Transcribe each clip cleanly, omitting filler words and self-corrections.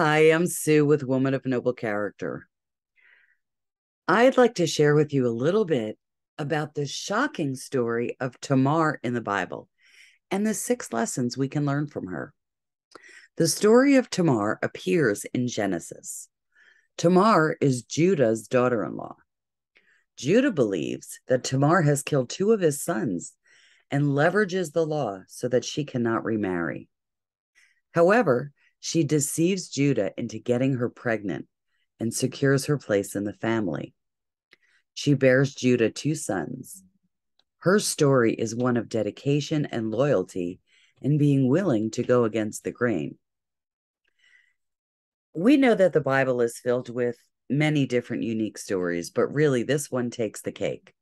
Hi, I'm Sue with Woman of Noble Character. I'd like to share with you a little bit about the shocking story of Tamar in the Bible and the 6 lessons we can learn from her. The story of Tamar appears in Genesis. Tamar is Judah's daughter-in-law. Judah believes that Tamar has killed 2 of his sons and leverages the law so that she cannot remarry. However, she deceives Judah into getting her pregnant and secures her place in the family. She bears Judah 2 sons. Her story is one of dedication and loyalty and being willing to go against the grain. We know that the Bible is filled with many different unique stories, but really this one takes the cake.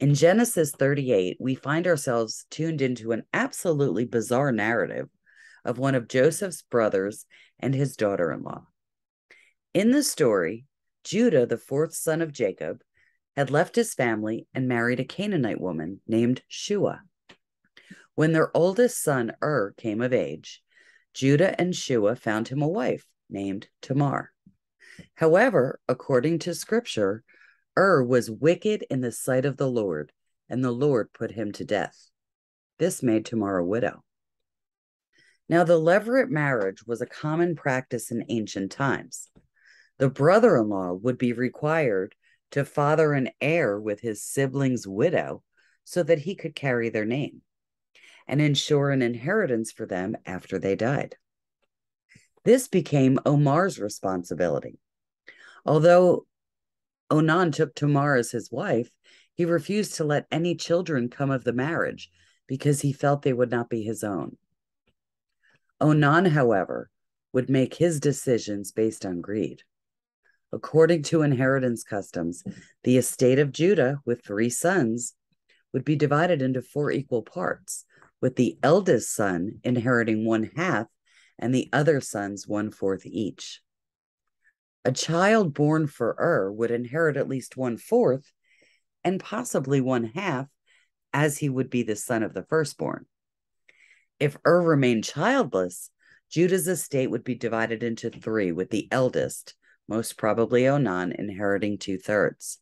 In Genesis 38, we find ourselves tuned into an absolutely bizarre narrative of one of Joseph's brothers and his daughter-in-law. In the story, Judah, the 4th son of Jacob, had left his family and married a Canaanite woman named Shua. When their oldest son, Er, came of age, Judah and Shua found him a wife named Tamar. However, according to Scripture, Er was wicked in the sight of the Lord, and the Lord put him to death. This made Tamar a widow. Now, the Levirate marriage was a common practice in ancient times. The brother-in-law would be required to father an heir with his sibling's widow so that he could carry their name and ensure an inheritance for them after they died. This became Omar's responsibility. Although Onan took Tamar as his wife, he refused to let any children come of the marriage because he felt they would not be his own. Onan, however, would make his decisions based on greed. According to inheritance customs, the estate of Judah, with 3 sons, would be divided into 4 equal parts, with the eldest son inheriting 1/2 and the other sons 1/4 each. A child born for Er would inherit at least 1/4 and possibly 1/2, as he would be the son of the firstborn. If Er remained childless, Judah's estate would be divided into 3, with the eldest, most probably Onan, inheriting 2/3.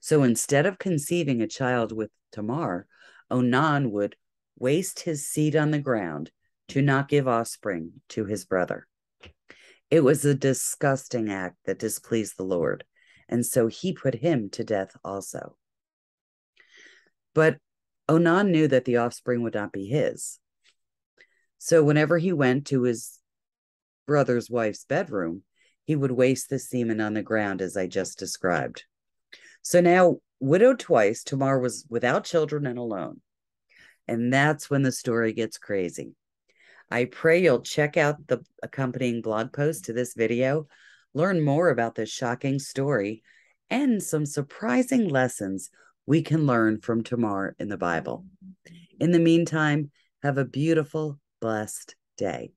So instead of conceiving a child with Tamar, Onan would waste his seed on the ground to not give offspring to his brother. It was a disgusting act that displeased the Lord, and so he put him to death also. But Onan knew that the offspring would not be his. So whenever he went to his brother's wife's bedroom, he would waste the semen on the ground, as I just described. So now, widowed twice, Tamar was without children and alone. And that's when the story gets crazy. I pray you'll check out the accompanying blog post to this video, learn more about this shocking story, and some surprising lessons we can learn from Tamar in the Bible. In the meantime, have a beautiful, blessed day.